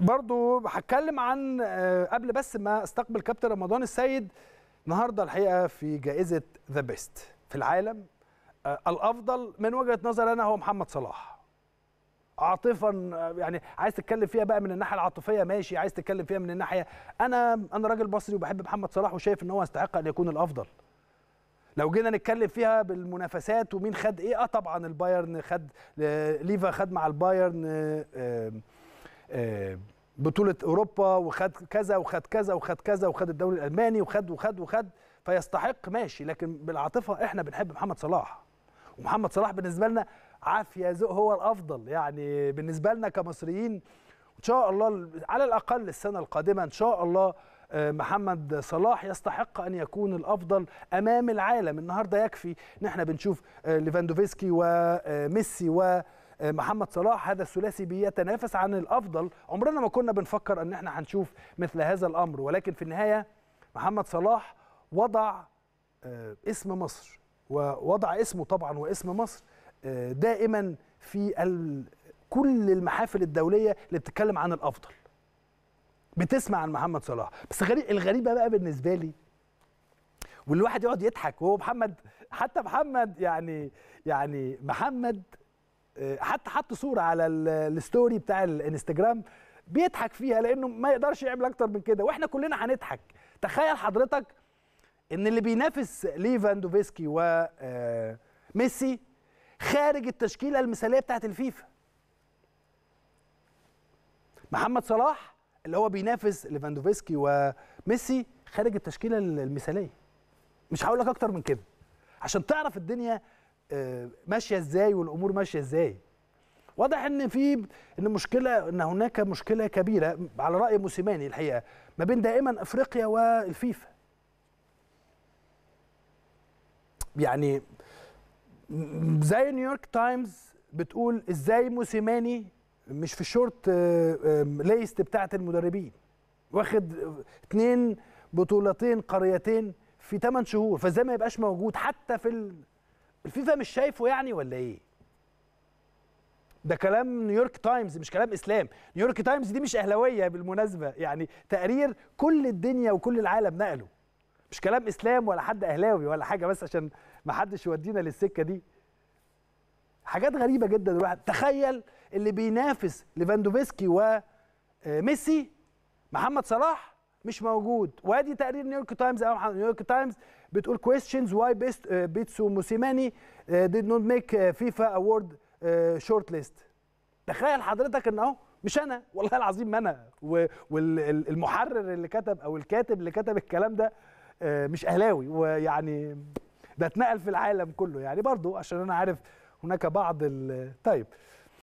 برضو هتكلم عن قبل بس ما استقبل كابتن رمضان السيد النهارده الحقيقه في جائزه ذا بيست في العالم. الافضل من وجهه نظر انا هو محمد صلاح عاطفا. يعني عايز تتكلم فيها بقى من الناحيه العاطفيه ماشي، عايز تتكلم فيها من الناحيه انا راجل مصري وبحب محمد صلاح وشايف ان هو يستحق ان يكون الافضل. لو جينا نتكلم فيها بالمنافسات ومين خد ايه، طبعا البايرن خد، ليفا خد مع البايرن بطوله اوروبا وخد كذا وخد كذا وخد كذا وخد الدوري الالماني وخد وخد وخد، فيستحق ماشي. لكن بالعاطفه احنا بنحب محمد صلاح، ومحمد صلاح بالنسبه لنا عافيه ذوق هو الافضل يعني بالنسبه لنا كمصريين. ان شاء الله على الاقل السنه القادمه ان شاء الله محمد صلاح يستحق ان يكون الافضل امام العالم. النهارده يكفي ان احنا بنشوف ليفاندوفسكي وميسي ومحمد صلاح، هذا الثلاثي بيتنافس عن الافضل. عمرنا ما كنا بنفكر ان احنا هنشوف مثل هذا الامر، ولكن في النهايه محمد صلاح وضع اسم مصر ووضع اسمه طبعا واسم مصر دائما في كل المحافل الدوليه اللي بتتكلم عن الافضل بتسمع عن محمد صلاح. بس الغريبه بقى بالنسبه لي، والواحد يقعد يضحك وهو محمد، حتى محمد يعني محمد حتى حط صوره على الستوري بتاع الانستجرام بيضحك فيها لانه ما يقدرش يعمل اكتر من كده، واحنا كلنا هنضحك. تخيل حضرتك ان اللي بينافس ليفاندوفسكي وميسي خارج التشكيله المثاليه بتاعت الفيفا. محمد صلاح اللي هو بينافس ليفاندوفسكي وميسي خارج التشكيله المثاليه. مش هقول لك اكتر من كده عشان تعرف الدنيا ماشيه ازاي والامور ماشيه ازاي. واضح ان مشكله، ان هناك مشكله كبيره على راي موسيماني الحقيقه ما بين دائما افريقيا والفيفا. يعني زي نيويورك تايمز بتقول ازاي موسيماني مش في الشورت ليست بتاعت المدربين، واخد 2 بطولتين قاريتين في 8 شهور، فازاي ما يبقاش موجود حتى في الفيفا؟ مش شايفه يعني ولا ايه؟ ده كلام نيويورك تايمز مش كلام اسلام. نيويورك تايمز دي مش اهلاويه بالمناسبه، يعني تقرير كل الدنيا وكل العالم نقله، مش كلام اسلام ولا حد اهلاوي ولا حاجه، بس عشان ما حدش يودينا للسكه دي. حاجات غريبه جدا الواحد. تخيل اللي بينافس ليفاندوفسكي وميسي محمد صلاح مش موجود. وادي تقرير نيويورك تايمز، نيويورك تايمز بتقول questions why بيتسو موسيماني did not make FIFA award short list. تخيل حضرتك ان اهو مش انا، والله العظيم ما انا، والمحرر اللي كتب او الكاتب اللي كتب الكلام ده مش اهلاوي، ويعني ده اتنقل في العالم كله يعني برضو عشان انا عارف هناك بعض. طيب